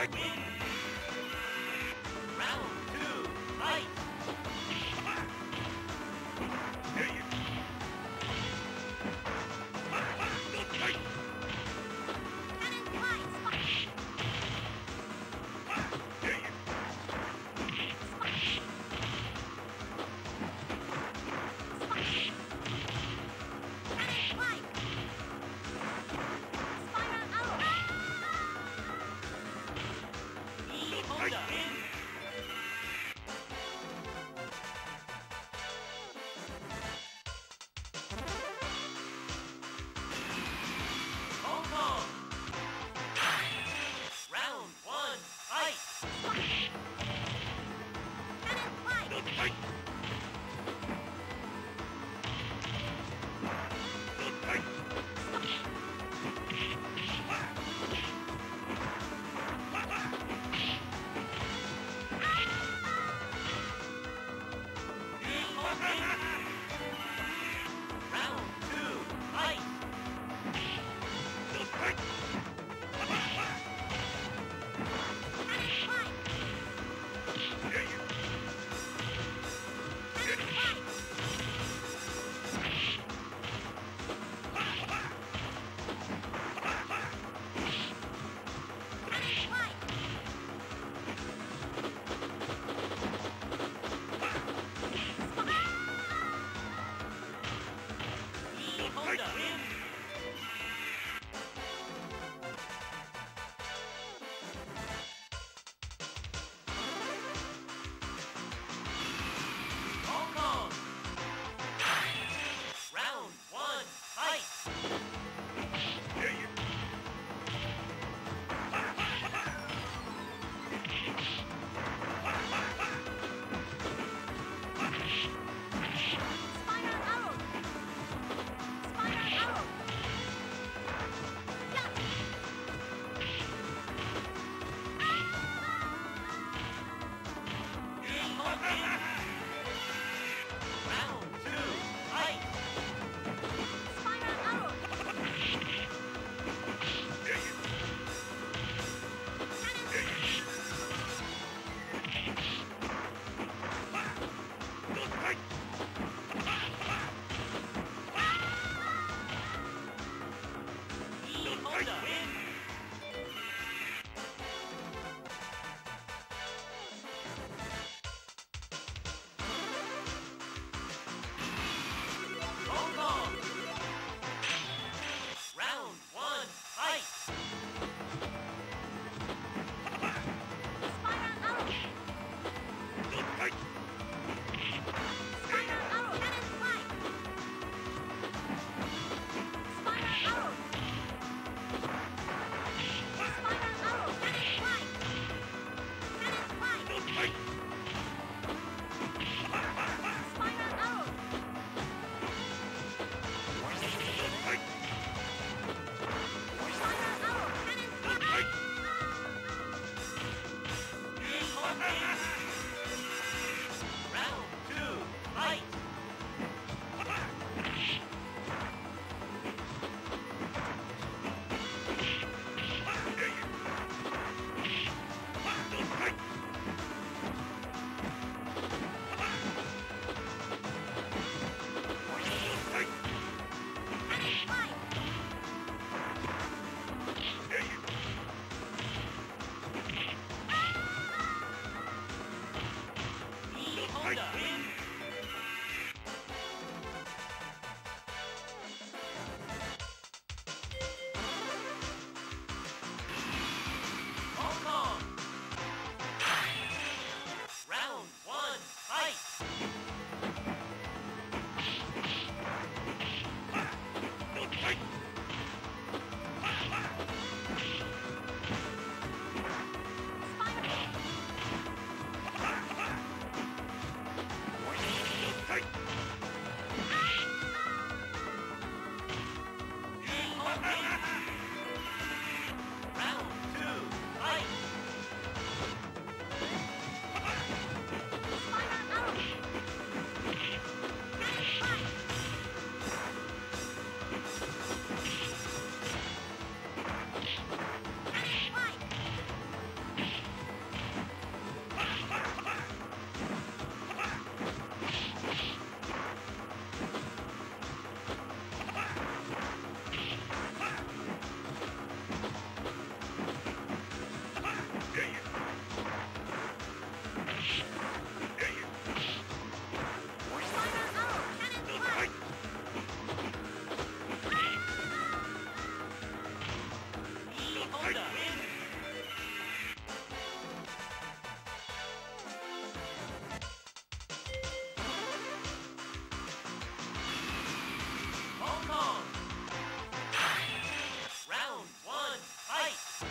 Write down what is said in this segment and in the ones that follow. Fight. Round 2, fight!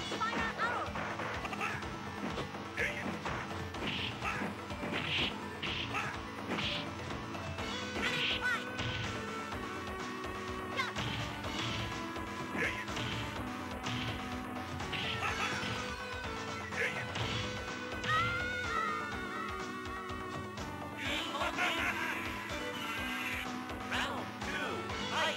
Round 2, fight!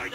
Huh.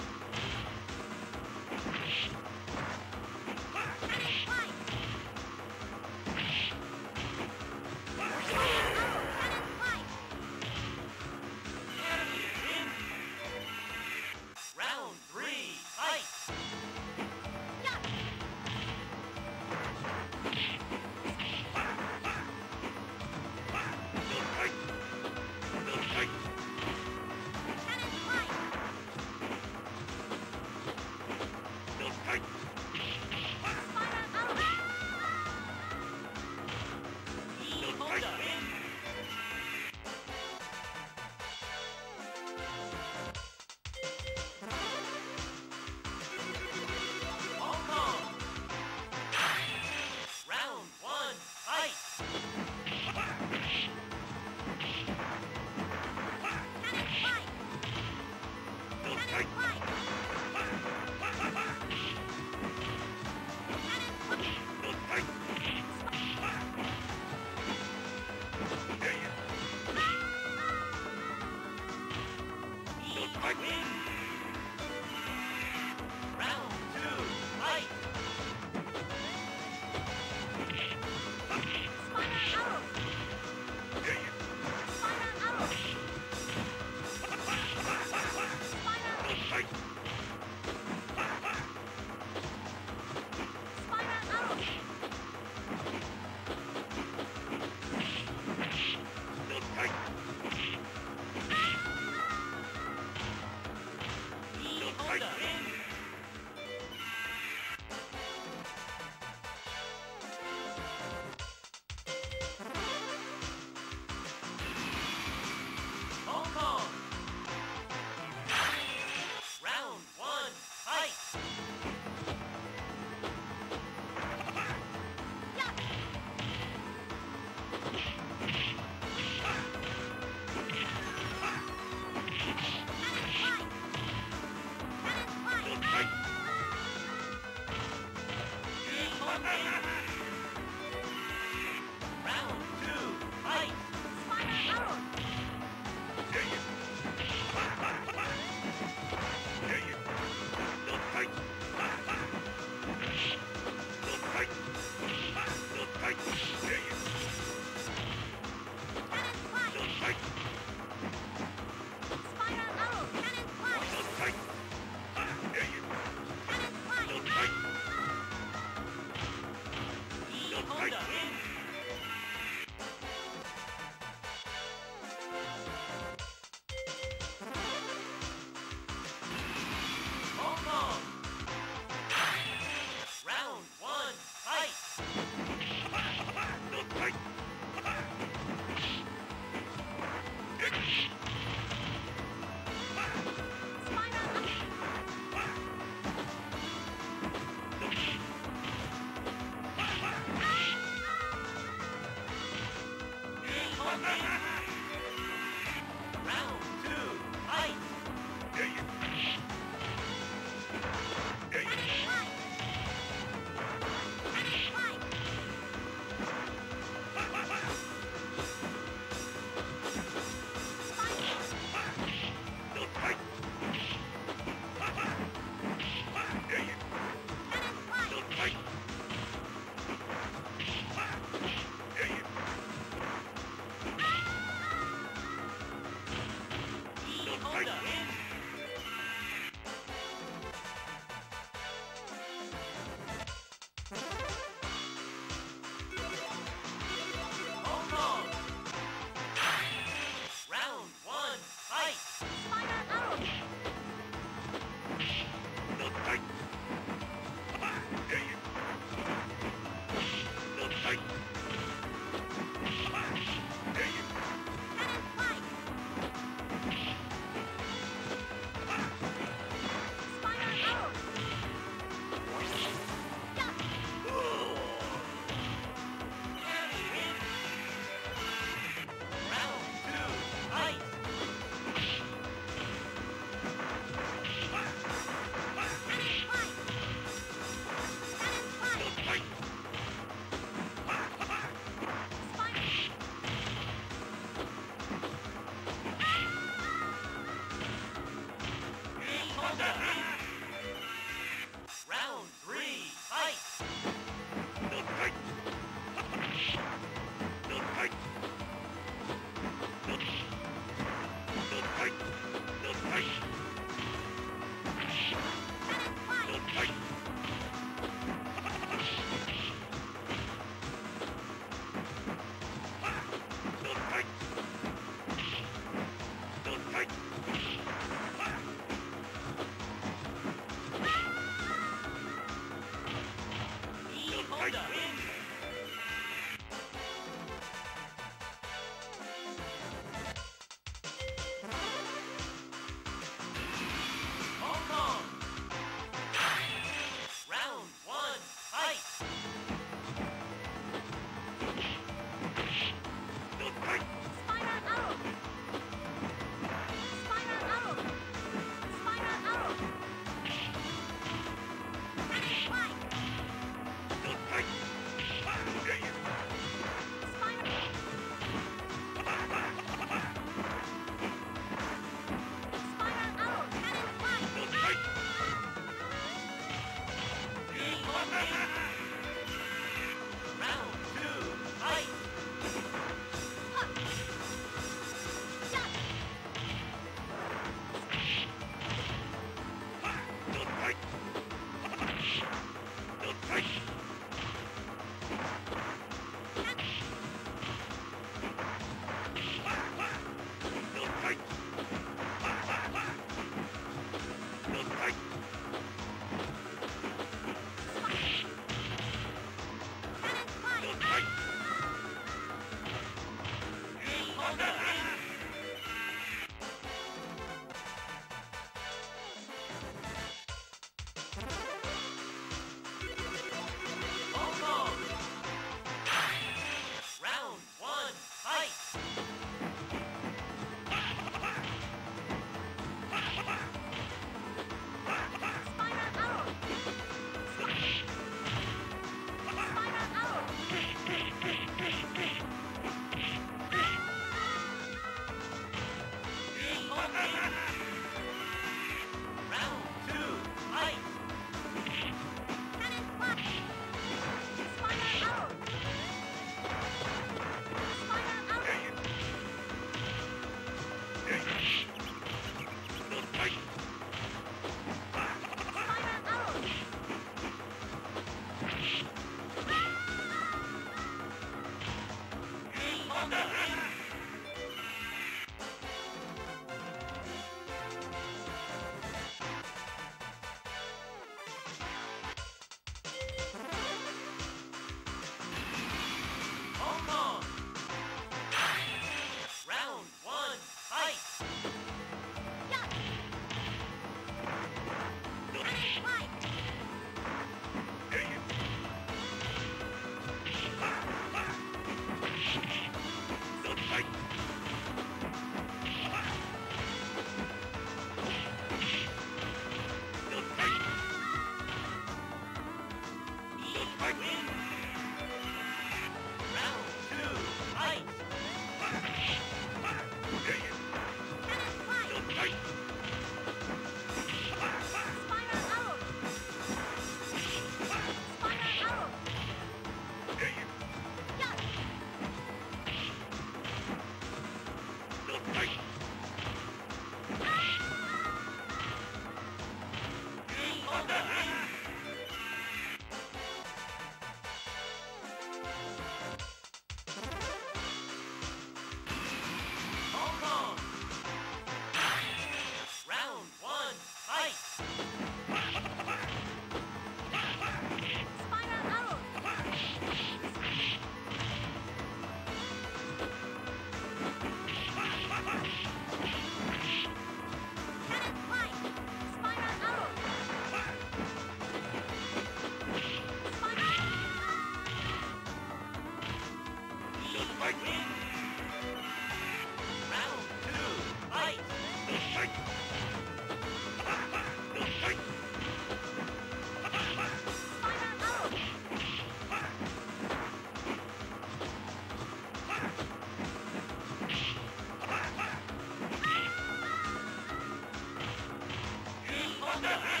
Round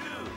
2,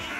Spider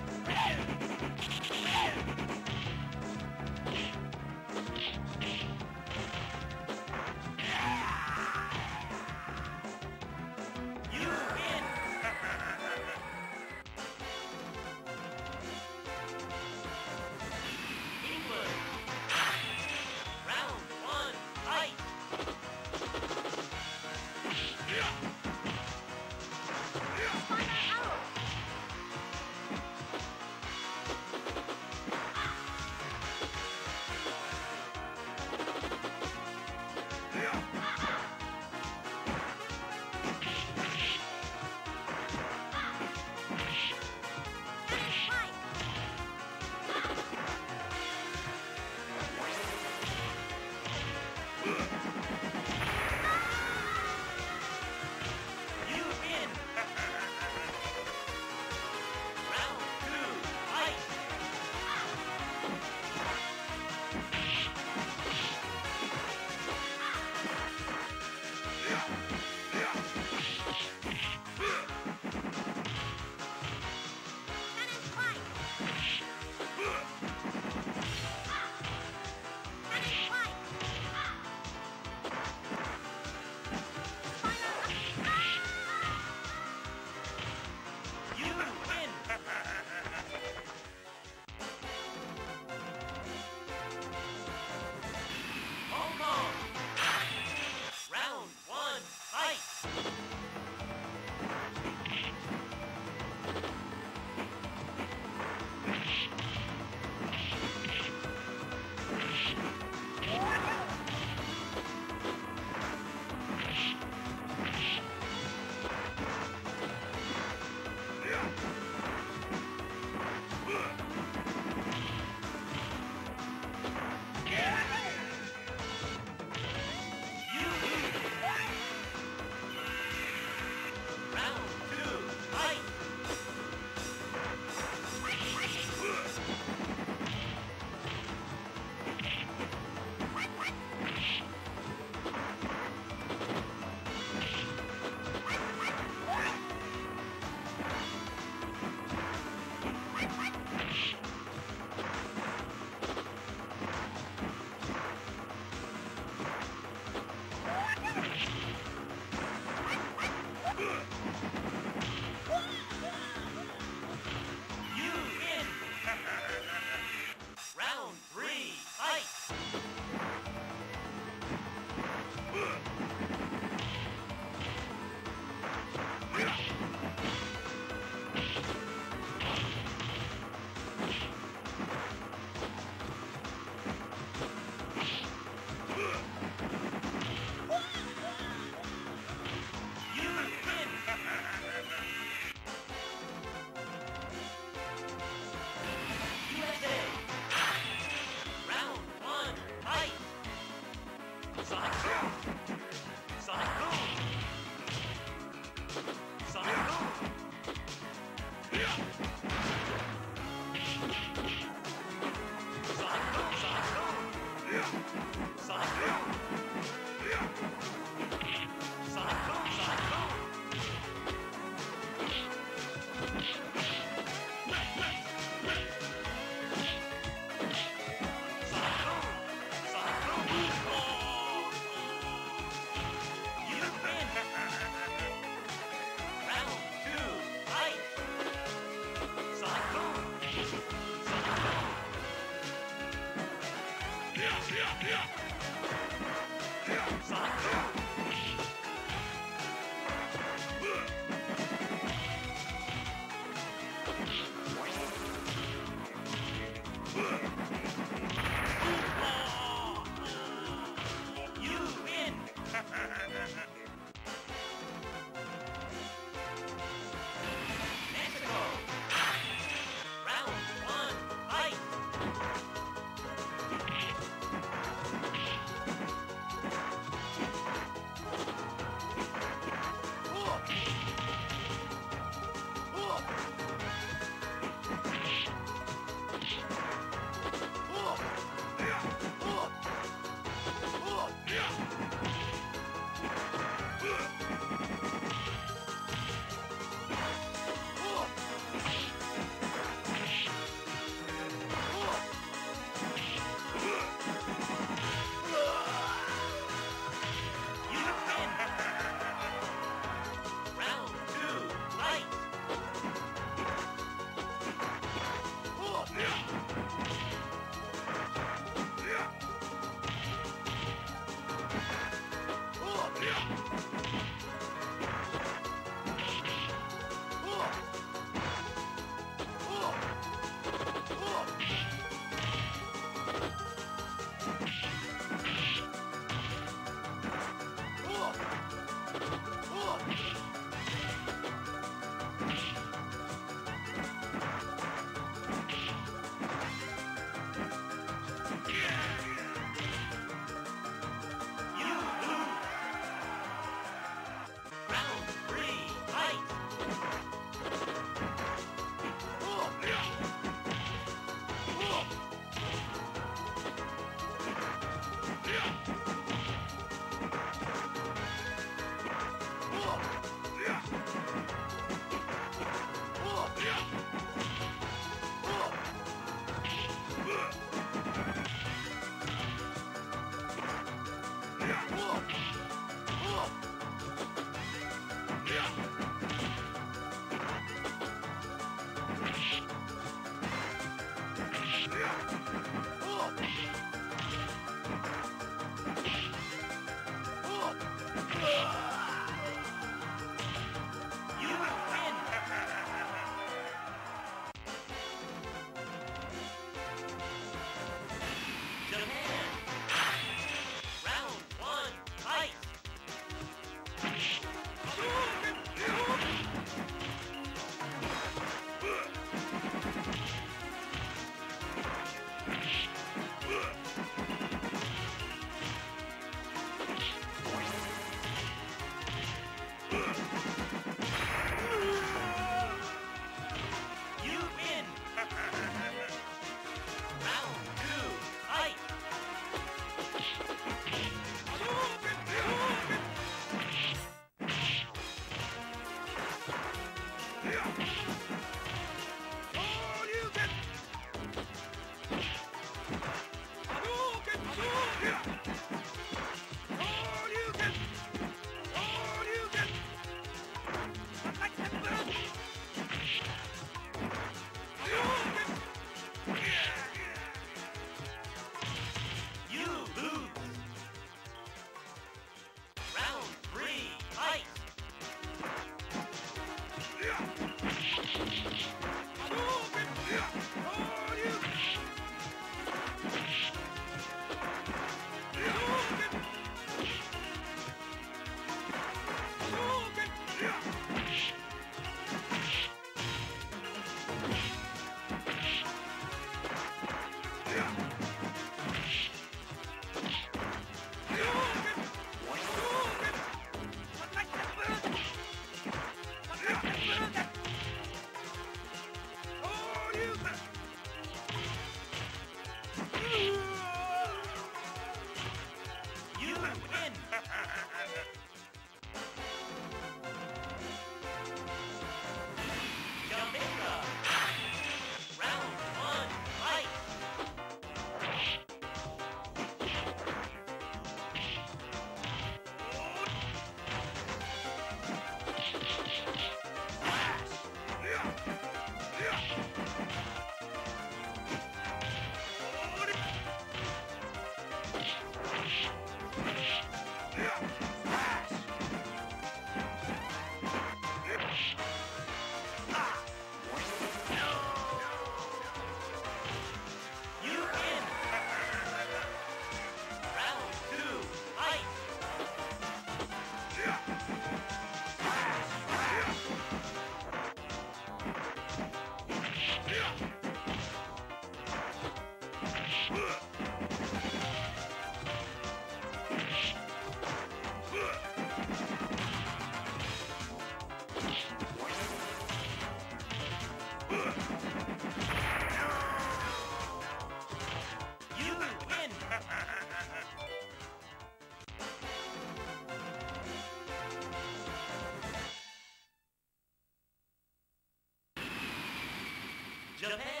Japan!